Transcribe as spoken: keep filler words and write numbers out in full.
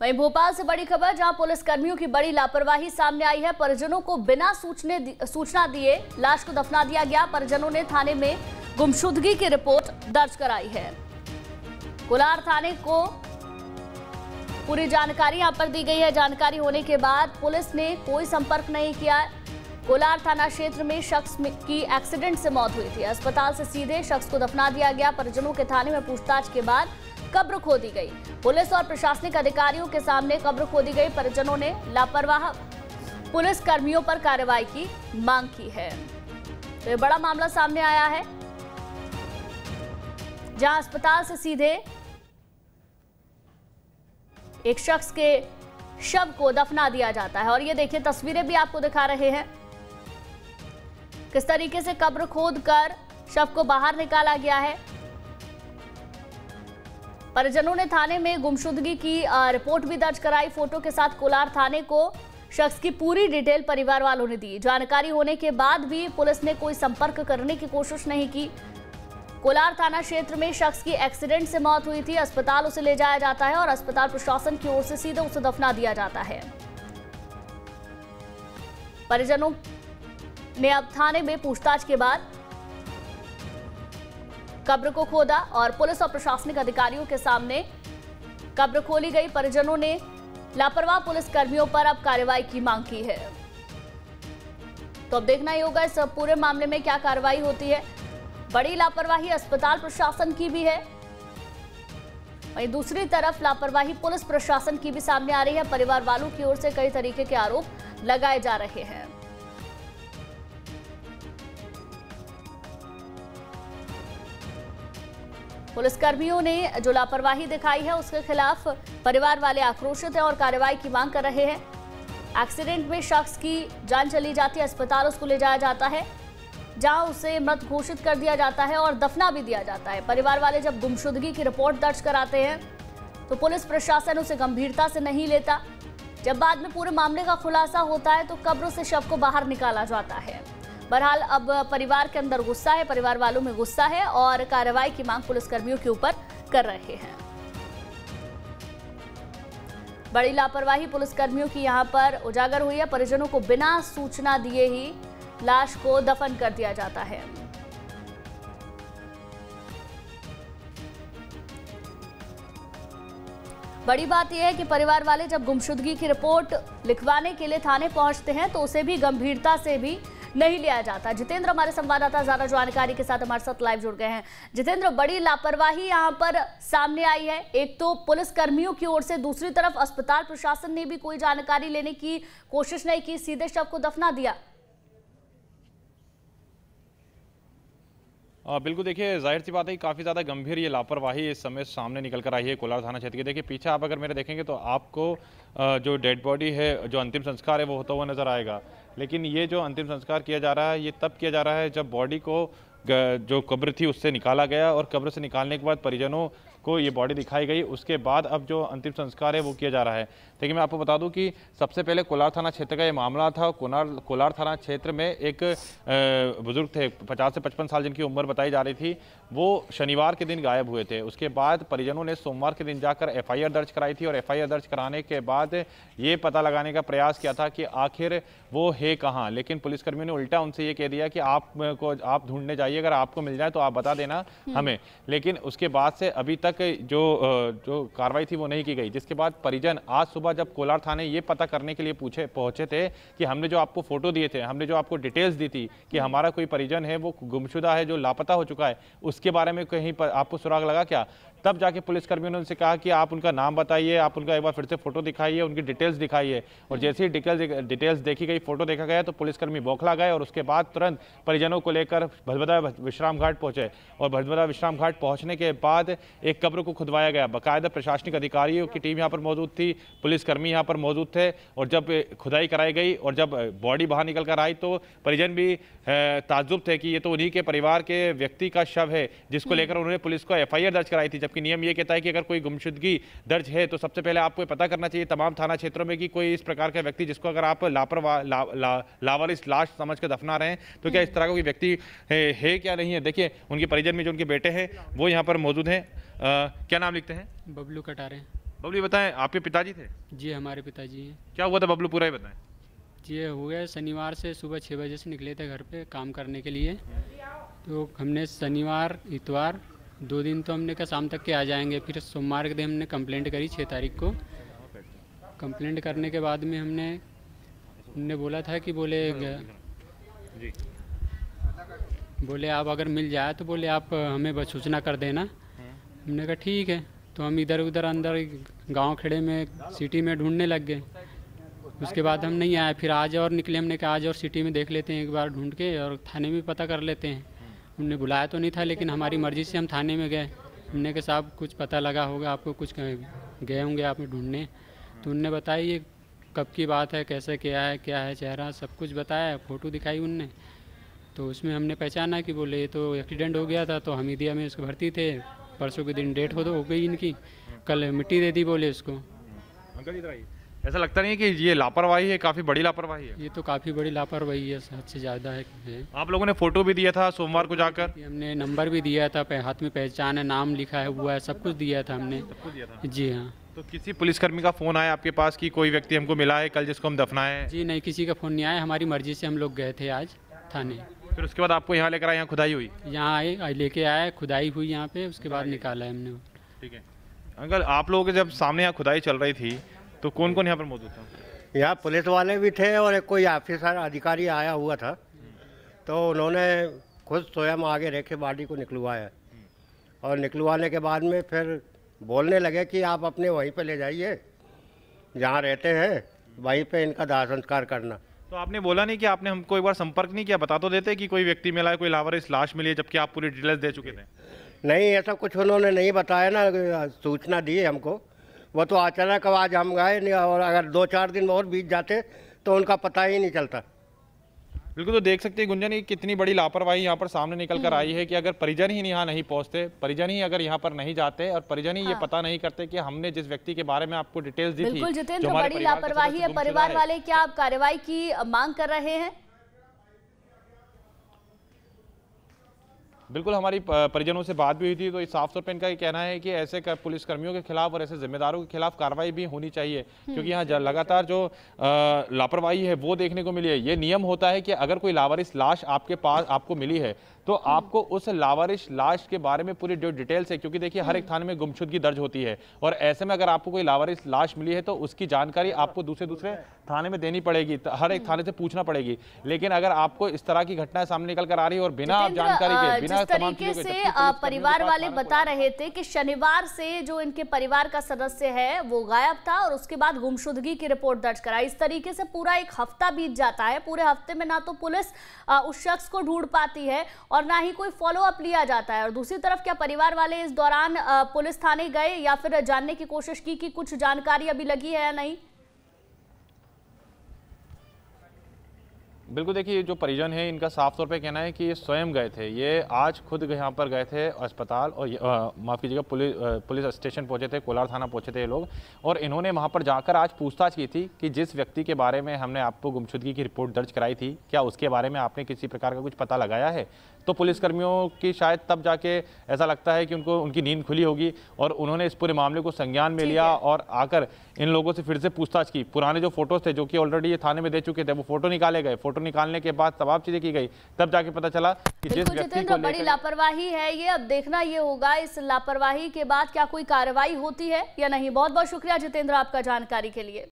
वहीं भोपाल से बड़ी खबर, जहां पुलिसकर्मियों की बड़ी लापरवाही सामने आई है। परिजनों को बिना सूचने सूचना दिए लाश को दफना दिया गया। परिजनों ने थाने में गुमशुदगी की रिपोर्ट दर्ज कराई है। कोलार थाने को पूरी जानकारी यहां पर दी गई है। जानकारी होने के बाद पुलिस ने कोई संपर्क नहीं किया। कोलार थाना क्षेत्र में शख्स की एक्सीडेंट से मौत हुई थी। अस्पताल से सीधे शख्स को दफना दिया गया। परिजनों के थाने में पूछताछ के बाद कब्र खोदी गई। पुलिस और प्रशासनिक अधिकारियों के सामने कब्र खोदी गई। परिजनों ने लापरवाह पुलिस कर्मियों पर कार्रवाई की मांग की है। तो ये बड़ा मामला सामने आया है, जहां अस्पताल से सीधे एक शख्स के शव को दफना दिया जाता है। और ये देखिए, तस्वीरें भी आपको दिखा रहे हैं, किस तरीके से कब्र खोद कर शव को बाहर निकाला गया है। परिजनों ने थाने में गुमशुदगी की रिपोर्ट भी दर्ज कराई। फोटो के साथ कोलार थाने को शख्स की पूरी डिटेल परिवार वालों ने दी। जानकारी होने के बाद भी पुलिस ने कोई संपर्क करने की कोशिश नहीं की। कोलार थाना क्षेत्र में शख्स की एक्सीडेंट से मौत हुई थी। अस्पताल उसे ले जाया जाता है और अस्पताल प्रशासन की ओर से सीधे उसे दफना दिया जाता है। परिजनों ने अब थाने में पूछताछ के बाद कब्र को खोदा और पुलिस और प्रशासनिक अधिकारियों के सामने कब्र खोली गई। परिजनों ने लापरवाह पुलिस कर्मियों पर अब कार्रवाई की मांग की है। तो अब देखना ही होगा इस पूरे मामले में क्या कार्रवाई होती है। बड़ी लापरवाही अस्पताल प्रशासन की भी है, वहीं दूसरी तरफ लापरवाही पुलिस प्रशासन की भी सामने आ रही है। परिवार वालों की ओर से कई तरीके के आरोप लगाए जा रहे हैं। पुलिसकर्मियों ने जो लापरवाही दिखाई है, उसके खिलाफ परिवार वाले आक्रोशित हैं और कार्रवाई की मांग कर रहे हैं। एक्सीडेंट में शख्स की जान चली जाती है। अस्पताल उसको ले जाया जाता है, जहां उसे मृत घोषित कर दिया जाता है और दफना भी दिया जाता है। परिवार वाले जब गुमशुदगी की रिपोर्ट दर्ज कराते हैं तो पुलिस प्रशासन उसे गंभीरता से नहीं लेता। जब बाद में पूरे मामले का खुलासा होता है तो कब्र से शव को बाहर निकाला जाता है। बहरहाल अब परिवार के अंदर गुस्सा है, परिवार वालों में गुस्सा है और कार्रवाई की मांग पुलिसकर्मियों के ऊपर कर रहे हैं। बड़ी लापरवाही पुलिसकर्मियों की यहाँ पर उजागर हुई है। परिजनों को बिना सूचना दिए ही लाश को दफन कर दिया जाता है। बड़ी बात यह है कि परिवार वाले जब गुमशुदगी की रिपोर्ट लिखवाने के लिए थाने पहुंचते हैं तो उसे भी गंभीरता से भी नहीं लिया जाता। जितेंद्र हमारे संवाददाता ज्यादा जानकारी के साथ हमारे साथ लाइव जुड़ गए हैं। जितेंद्र, बड़ी लापरवाही यहां पर सामने आई है। एक तो पुलिस कर्मियों की ओर से, दूसरी तरफ अस्पताल प्रशासन ने भी कोई जानकारी लेने की कोशिश नहीं की, सीधे शव को दफना दिया। बिल्कुल, देखिए जाहिर सी बात है कि काफ़ी ज़्यादा गंभीर ये लापरवाही इस समय सामने निकल कर आई है कोलार थाना क्षेत्र की। देखिए पीछे आप अगर मेरे देखेंगे तो आपको जो डेड बॉडी है, जो अंतिम संस्कार है वो होता हुआ नज़र आएगा। लेकिन ये जो अंतिम संस्कार किया जा रहा है ये तब किया जा रहा है जब बॉडी को जो कब्र थी उससे निकाला गया और कब्र से निकालने के बाद परिजनों को ये बॉडी दिखाई गई। उसके बाद अब जो अंतिम संस्कार है वो किया जा रहा है। देखिए मैं आपको बता दूं कि सबसे पहले कोलार थाना क्षेत्र का ये मामला था। कोलार कोलार थाना क्षेत्र में एक बुजुर्ग थे, पचास से पचपन साल जिनकी उम्र बताई जा रही थी, वो शनिवार के दिन गायब हुए थे। उसके बाद परिजनों ने सोमवार के दिन जाकर एफ आई आर दर्ज कराई थी और एफ आई आर दर्ज कराने के बाद ये पता लगाने का प्रयास किया था कि आखिर वो है कहाँ। लेकिन पुलिसकर्मियों ने उल्टा उनसे ये कह दिया कि आपको आप ढूंढने जाइए, अगर आपको मिल जाए तो आप बता देना हमें। लेकिन उसके बाद से अभी तक जो जो कार्रवाई थी वो नहीं की गई। जिसके बाद परिजन आज सुबह जब कोलार थाने ये पता करने के लिए पूछे पहुंचे थे कि हमने जो आपको फोटो दिए थे, हमने जो आपको डिटेल्स दी थी कि हमारा कोई परिजन है वो गुमशुदा है, जो लापता हो चुका है, उसके बारे में कहीं पर आपको सुराग लगा क्या? तब जाके पुलिसकर्मियों ने उनसे कहा कि आप उनका नाम बताइए, आप उनका एक बार फिर से फोटो दिखाइए, उनकी डिटेल्स दिखाइए। और जैसे ही डिटेल्स डिटेल्स देखी गई, फोटो देखा गया तो पुलिसकर्मी बौखला गए और उसके बाद तुरंत परिजनों को लेकर भदभदा विश्राम घाट पहुंचे। और भदभदा विश्राम घाट पहुंचने के बाद एक कब्र को खुदवाया गया। बाकायदा प्रशासनिक अधिकारियों की टीम यहाँ पर मौजूद थी, पुलिसकर्मी यहाँ पर मौजूद थे। और जब खुदाई कराई गई और जब बॉडी बाहर निकल कर आई तो परिजन भी ताज्जुब थे कि ये तो उन्हीं के परिवार के व्यक्ति का शव है, जिसको लेकर उन्होंने पुलिस को एफ आई आर दर्ज कराई थी। जबकि नियम ये कहता है कि अगर कोई गुमशुदगी दर्ज है तो सबसे पहले आपको पता करना चाहिए तमाम थाना क्षेत्रों में कि कोई इस प्रकार का व्यक्ति, जिसको अगर आप लापरवाह ला, ला, लावारिस लाश समझ कर दफना रहे हैं तो क्या इस तरह का कोई व्यक्ति है, है क्या नहीं है। देखिए उनके परिजन में जो उनके बेटे हैं वो यहाँ पर मौजूद हैं। क्या नाम लिखते हैं? बबलू कटारे। बबलू बताएं, आपके पिताजी थे? जी हमारे पिताजी हैं। क्या हुआ था बबलू, पूरा ही बताएं। जी हो गया, शनिवार से सुबह छः बजे से निकले थे घर पे काम करने के लिए, तो हमने शनिवार इतवार दो दिन तो हमने कहा शाम तक के आ जाएंगे। फिर सोमवार के दिन हमने कंप्लेंट करी छः तारीख को। कंप्लेंट करने के बाद में हमने हमने बोला था कि बोले बोले आप अगर मिल जाए तो बोले आप हमें बस सूचना कर देना। हमने कहा ठीक है, तो हम इधर उधर अंदर गांव खेड़े में सिटी में ढूंढने लग गए। उसके बाद हम नहीं आए, फिर आज और निकले, हमने कहा आज और सिटी में देख लेते हैं एक बार ढूंढ के और थाने में पता कर लेते हैं। हमने बुलाया तो नहीं था, लेकिन हमारी मर्जी से हम थाने में गए। हमने कहा साहब कुछ पता लगा होगा आपको, कुछ गए होंगे आप ढूंढने। तो उनने बताया ये कब की बात है, कैसे क्या है, क्या है चेहरा, सब कुछ बताया, फ़ोटो दिखाई उनने। तो उसमें हमने पहचाना कि बोले ये तो एक्सीडेंट हो गया था, तो हमीदिया में उसको भर्ती थे, परसों के दिन डेट हो दो हो गई इनकी, कल मिट्टी दे दी बोले उसको। अंकल इधर आइए, ऐसा लगता नहीं है कि ये लापरवाही है, काफ़ी बड़ी लापरवाही है? ये तो काफ़ी बड़ी लापरवाही है, हद से ज़्यादा है। आप लोगों ने फ़ोटो भी दिया था सोमवार को जाकर? हमने नंबर भी दिया था, हाथ में पहचान है, नाम लिखा है हुआ है, सब कुछ दिया था हमने। सब कुछ दिया था? जी हाँ। तो किसी पुलिसकर्मी का फ़ोन आया आपके पास कि कोई व्यक्ति हमको मिला है कल जिसको हम दफनाए? जी नहीं, किसी का फ़ोन नहीं आया, हमारी मर्ज़ी से हम लोग गए थे आज थाने। फिर उसके बाद आपको यहाँ लेकर आए, यहाँ खुदाई हुई? यहाँ आए, लेके आए, खुदाई हुई यहाँ पे, उसके बाद निकाला है हमने। ठीक है अंकल, आप लोगों के जब सामने यहाँ खुदाई चल रही थी तो कौन कौन यहाँ पर मौजूद था? यहाँ पुलिस वाले भी थे और एक कोई ऑफिसर अधिकारी आया हुआ था, तो उन्होंने खुद स्वयं आगे रह के बॉडी को निकलवाया। और निकलवाने के बाद में फिर बोलने लगे कि आप अपने वहीं पर ले जाइए जहाँ रहते हैं, वहीं पर इनका दाह संस्कार करना। तो आपने बोला नहीं कि आपने हमको एक बार संपर्क नहीं किया, बता तो देते कि कोई व्यक्ति मिला है, कोई लावारिस लाश मिली है, जबकि आप पूरी डिटेल्स दे चुके थे? नहीं, ऐसा कुछ उन्होंने नहीं बताया ना, सूचना दी हमको, वो तो अचानक आज हम गए, और अगर दो चार दिन और बीत जाते तो उनका पता ही नहीं चलता। बिल्कुल, तो देख सकते हैं गुंजन ये कितनी बड़ी लापरवाही यहाँ पर सामने निकल कर आई है कि अगर परिजन ही यहाँ नहीं पहुँचते, परिजन ही अगर यहाँ पर नहीं जाते और परिजन ही हाँ। ये पता नहीं करते कि हमने जिस व्यक्ति के बारे में आपको डिटेल्स दी थी। बिल्कुल जितेंद्र, बड़ी लापरवाही है। परिवार वाले क्या आप कार्रवाई की मांग कर रहे हैं? बिल्कुल, हमारी परिजनों से बात भी हुई थी, तो इस साफ तौर पर इनका ये कहना है कि ऐसे पुलिसकर्मियों के खिलाफ और ऐसे जिम्मेदारों के खिलाफ कार्रवाई भी होनी चाहिए, क्योंकि यहाँ लगातार जो लापरवाही है वो देखने को मिली है। ये नियम होता है कि अगर कोई लावारिस लाश आपके पास आपको मिली है तो आपको उस लावारिस लाश के बारे में पूरी जो डिटेल्स है, क्योंकि देखिए हर एक थाने में गुमशुदगी दर्ज होती है, और ऐसे में अगर आपको कोई लावारिस लाश मिली है तो उसकी जानकारी आपको दूसरे दूसरे थाने में देनी पड़ेगी, हर एक थाने से पूछना पड़ेगी। लेकिन अगर आपको इस तरह की घटनाएं सामने निकल कर आ रही है और बिना आप जानकारी के, बिना तरीके से परिवार वाले बता रहे थे कि शनिवार से जो इनके परिवार का सदस्य है वो गायब था और उसके बाद गुमशुदगी की रिपोर्ट दर्ज कराई। इस तरीके से पूरा एक हफ्ता बीत जाता है, पूरे हफ्ते में ना तो पुलिस उस शख्स को ढूंढ पाती है और ना ही कोई फॉलोअप लिया जाता है। और दूसरी तरफ क्या परिवार वाले इस दौरान पुलिस थाने गए या फिर जानने की कोशिश की कि कुछ जानकारी अभी लगी है या नहीं? बिल्कुल, देखिए जो परिजन है इनका साफ तौर पे कहना है कि ये स्वयं गए थे, ये आज खुद यहाँ पर गए थे अस्पताल और माफ़ कीजिएगा पुलिस पुलिस स्टेशन पहुँचे थे, कोलार थाना पहुँचे थे ये लोग, और इन्होंने वहाँ पर जाकर आज पूछताछ की थी कि जिस व्यक्ति के बारे में हमने आपको गुमशुदगी की रिपोर्ट दर्ज कराई थी, क्या उसके बारे में आपने किसी प्रकार का कुछ पता लगाया है? तो पुलिसकर्मियों की शायद तब जाके ऐसा लगता है कि उनको उनकी नींद खुली होगी और उन्होंने इस पूरे मामले को संज्ञान में लिया और आकर इन लोगों से फिर से पूछताछ की। पुराने जो फोटोज थे जो कि ऑलरेडी ये थाने में दे चुके थे, वो फोटो निकाले गए, फोटो निकालने के बाद तमाम चीजें की गई, तब जाके पता चला कि जिस व्यक्ति को बड़ी लापरवाही है ये। अब देखना ये होगा इस लापरवाही के बाद क्या कोई कार्रवाई होती है या नहीं। बहुत बहुत शुक्रिया जितेंद्र आपका जानकारी के लिए।